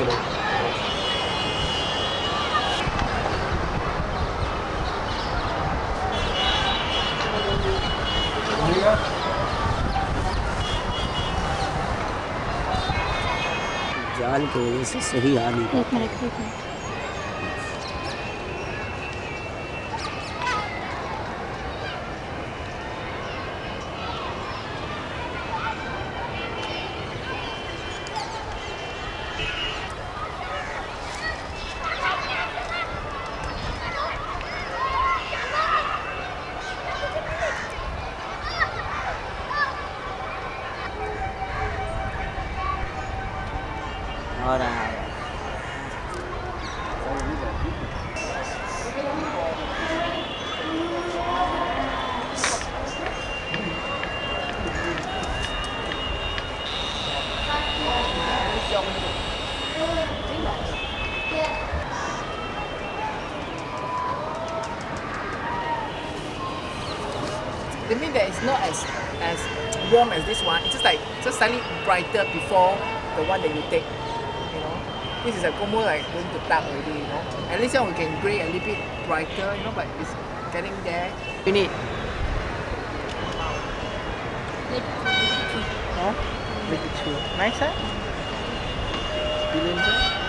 வச்சிடும். जाल की वजह से सही आ नहीं पाता। The meat that is not as warm as this one, it's just slightly brighter before the one that you take, you know. This is like almost like going to dark already, you know. At least now we can grey a little bit brighter, you know, but it's getting there. You need? Huh? Nice, huh?